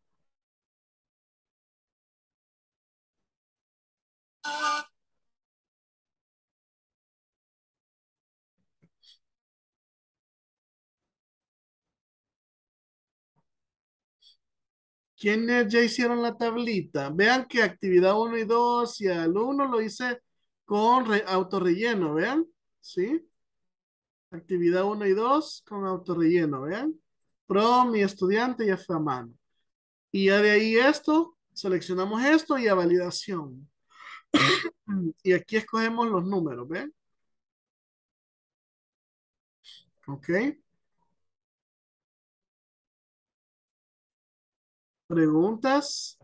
¿Quiénes ya hicieron la tablita? Vean que actividad uno y dos y al uno lo hice con autorrelleno, vean. ¿Sí? Actividad uno y dos con autorrelleno, vean. Pro, mi estudiante, ya fue a mano. Y ya de ahí esto, seleccionamos esto y a validación. Y aquí escogemos los números, ¿ven? Ok. ¿Preguntas?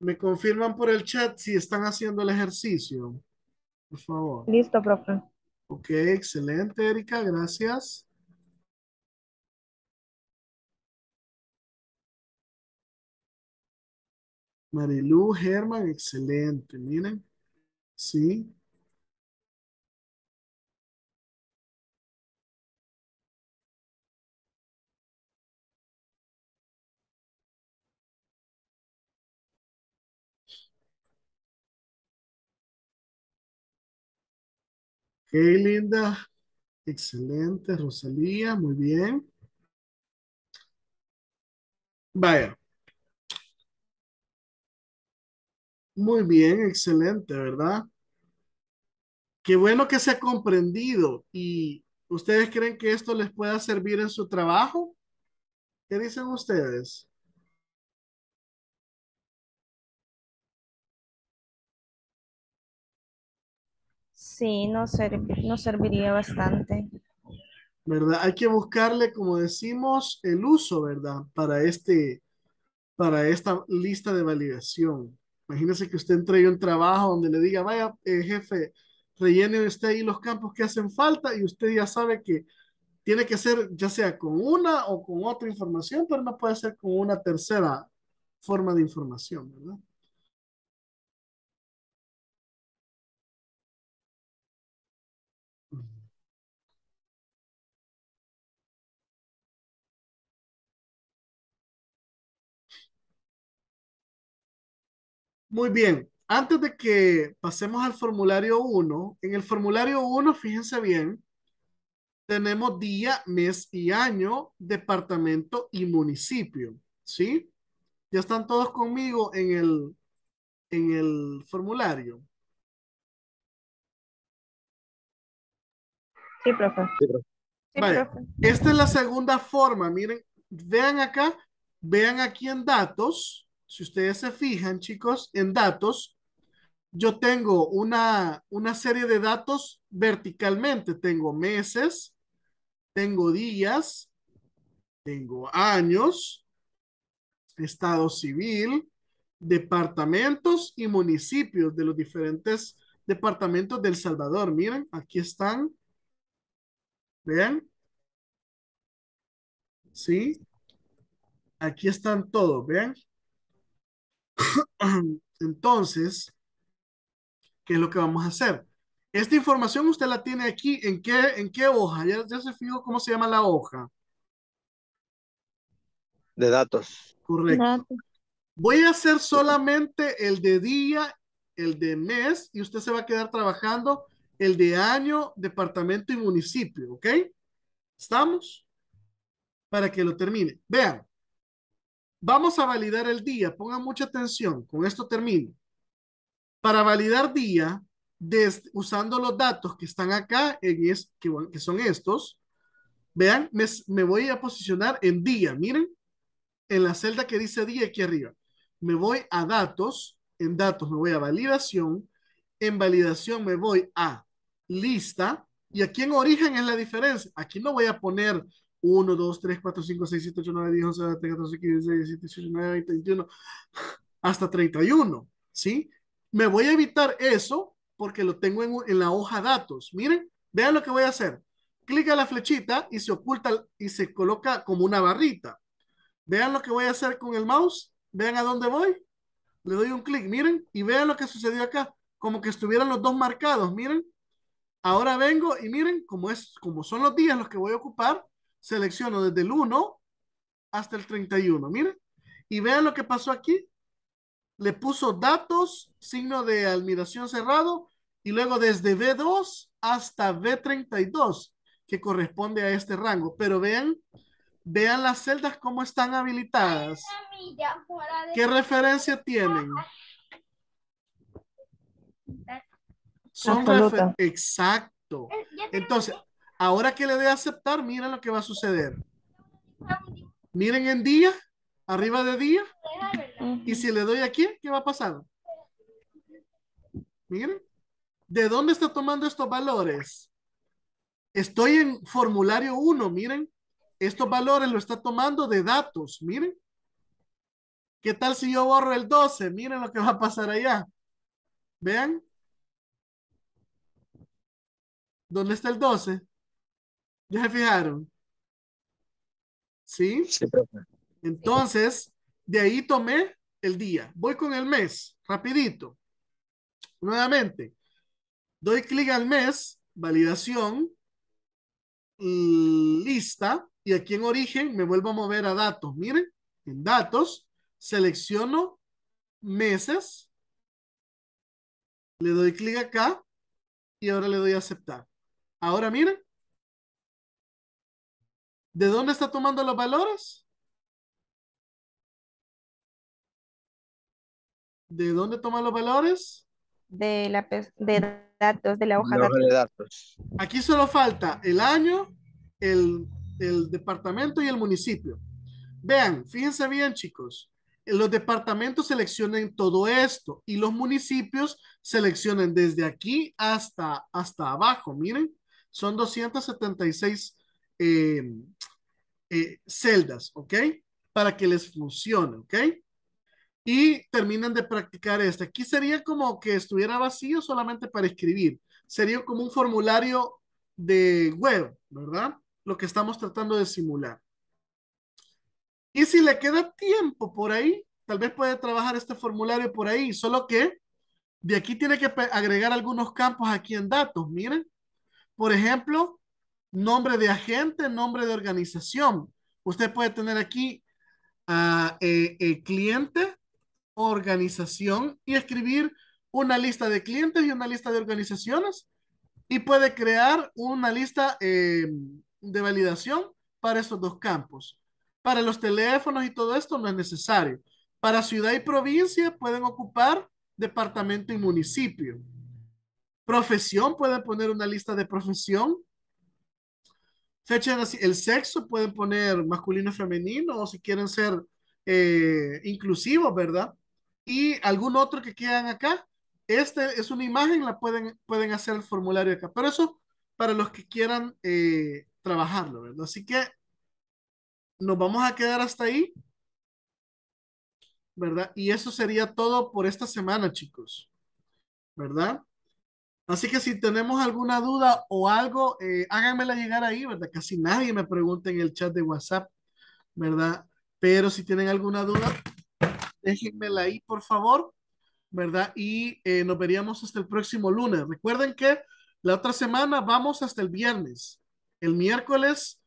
Me confirman por el chat si están haciendo el ejercicio, por favor. Listo, profe. Ok, excelente, Erika, gracias. Marilu, Germán, excelente, miren. Sí. Ok, Linda, excelente, Rosalía, muy bien. Vaya. Muy bien, excelente, ¿verdad? Qué bueno que se ha comprendido. ¿Y ustedes creen que esto les pueda servir en su trabajo? ¿Qué dicen ustedes? Sí, nos ser, nos serviría bastante. ¿Verdad? Hay que buscarle, como decimos, el uso, ¿verdad? Para, este, para esta lista de validación. Imagínese que usted entregue un trabajo donde le diga, vaya, eh, jefe, rellene usted ahí los campos que hacen falta y usted ya sabe que tiene que ser ya sea con una o con otra información, pero no puede ser con una tercera forma de información, ¿verdad? Muy bien, antes de que pasemos al formulario uno, en el formulario uno, fíjense bien, tenemos día, mes y año, departamento y municipio, ¿sí? Ya están todos conmigo en el, en el formulario. Sí, profe. Sí, profe. Vaya, esta es la segunda forma, miren, vean acá, vean aquí en datos. Si ustedes se fijan, chicos, en datos, yo tengo una, una serie de datos verticalmente. Tengo meses, tengo días, tengo años, estado civil, departamentos y municipios de los diferentes departamentos del Salvador. Miren, aquí están. Vean. Sí. Aquí están todos, vean. Entonces, ¿qué es lo que vamos a hacer? Esta información usted la tiene aquí. ¿En qué, en qué hoja? Ya, ya se fijó cómo se llama la hoja. De datos. Correcto. Datos. Voy a hacer solamente el de día, el de mes, y usted se va a quedar trabajando el de año, departamento y municipio, ¿ok? ¿Estamos? Para que lo termine. Vean. Vamos a validar el día. Pongan mucha atención. Con esto termino. Para validar día, des, usando los datos que están acá, en es, que, que son estos, vean, me, me voy a posicionar en día. Miren, en la celda que dice día aquí arriba. Me voy a datos. En datos me voy a validación. En validación me voy a lista. Y aquí en origen es la diferencia. Aquí no voy a poner uno, dos, tres, cuatro, cinco, seis, siete, ocho, nueve, diez, once, doce, trece, catorce, quince, dieciséis, diecisiete, dieciocho, diecinueve, veinte, veintiuno, hasta treinta y uno, ¿sí? Me voy a evitar eso porque lo tengo en, en la hoja datos. Miren, vean lo que voy a hacer. Clic a la flechita y se oculta y se coloca como una barrita. Vean lo que voy a hacer con el mouse. Vean a dónde voy. Le doy un clic, miren, y vean lo que sucedió acá. Como que estuvieran los dos marcados, miren. Ahora vengo y miren, como, es, como son los días los que voy a ocupar, selecciono desde el uno hasta el treinta y uno, miren. Y vean lo que pasó aquí. Le puso datos, signo de admiración cerrado, y luego desde B dos hasta B treinta y dos, que corresponde a este rango. Pero vean, vean las celdas cómo están habilitadas. ¿Qué referencia tienen? Son refer Exacto. Entonces, ahora que le dé a aceptar, miren lo que va a suceder. Miren en día, arriba de día. Y si le doy aquí, ¿qué va a pasar? Miren. ¿De dónde está tomando estos valores? Estoy en formulario uno, miren. Estos valores lo está tomando de datos, miren. ¿Qué tal si yo borro el doce? Miren lo que va a pasar allá. Vean. ¿Dónde está el doce? ¿Ya se fijaron? ¿Sí? Sí, profe. Entonces, de ahí tomé el día. Voy con el mes, rapidito. Nuevamente, doy clic al mes, validación, lista, y aquí en origen me vuelvo a mover a datos. Miren, en datos, selecciono meses, le doy clic acá, y ahora le doy a aceptar. Ahora miren. ¿De dónde está tomando los valores? ¿De dónde toma los valores? De, la, de datos, de la hoja de datos. Aquí solo falta el año, el, el departamento y el municipio. Vean, fíjense bien, chicos. Los departamentos seleccionen todo esto y los municipios seleccionen desde aquí hasta, hasta abajo. Miren, son doscientas setenta y seis eh, eh, celdas, ¿ok? Para que les funcione, ¿ok? Y terminan de practicar esta. Aquí sería como que estuviera vacío solamente para escribir. Sería como un formulario de web, ¿verdad? Lo que estamos tratando de simular. Y si le queda tiempo por ahí, tal vez puede trabajar este formulario por ahí, solo que de aquí tiene que agregar algunos campos aquí en datos, miren. Por ejemplo, nombre de agente, nombre de organización. Usted puede tener aquí uh, eh, eh, cliente, organización y escribir una lista de clientes y una lista de organizaciones. Y puede crear una lista eh, de validación para esos dos campos. Para los teléfonos y todo esto no es necesario. Para ciudad y provincia pueden ocupar departamento y municipio. Profesión, pueden poner una lista de profesión. Fecha de nacimiento, el sexo pueden poner masculino y femenino o si quieren ser eh, inclusivos, ¿verdad? Y algún otro que quedan acá Esta es una imagen, la pueden, pueden hacer el formulario acá. Pero eso para los que quieran eh, trabajarlo, ¿verdad? Así que nos vamos a quedar hasta ahí, ¿verdad? Y eso sería todo por esta semana, chicos, ¿verdad? Así que si tenemos alguna duda o algo, eh, háganmela llegar ahí, ¿verdad? Casi nadie me pregunta en el chat de WhatsApp, ¿verdad? Pero si tienen alguna duda, déjenmela ahí, por favor, ¿verdad? Y eh, nos veríamos hasta el próximo lunes. Recuerden que la otra semana vamos hasta el viernes. El miércoles,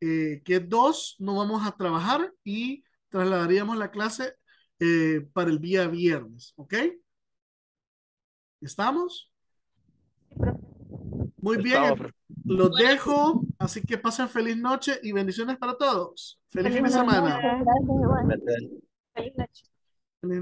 eh, que es dos, no vamos a trabajar y trasladaríamos la clase Eh, para el día viernes, ¿ok? ¿Estamos? Muy bien, los dejo, así que pasen feliz noche y bendiciones para todos. Feliz, feliz fin de semana. Feliz noche.